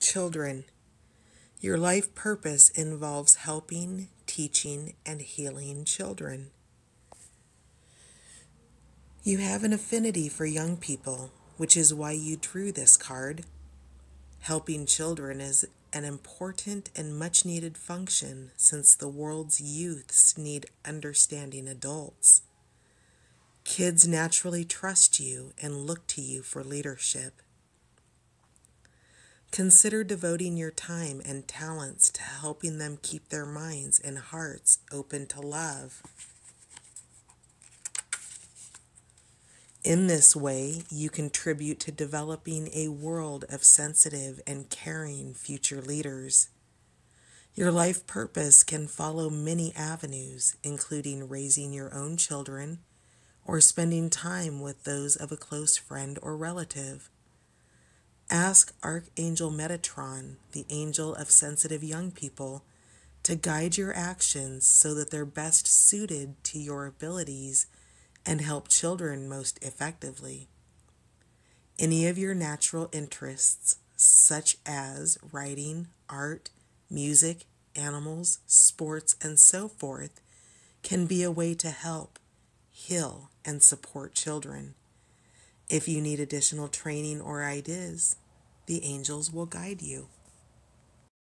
Children, your life purpose involves helping, teaching, and healing children. You have an affinity for young people, which is why you drew this card. Helping children is an important and much-needed function since the world's youths need understanding adults. Kids naturally trust you and look to you for leadership. Consider devoting your time and talents to helping them keep their minds and hearts open to love. In this way, you contribute to developing a world of sensitive and caring future leaders. Your life purpose can follow many avenues, including raising your own children or spending time with those of a close friend or relative. Ask Archangel Metatron, the angel of sensitive young people, to guide your actions so that they're best suited to your abilities and help children most effectively. Any of your natural interests, such as writing, art, music, animals, sports, and so forth, can be a way to help, heal, and support children. If you need additional training or ideas, the angels will guide you.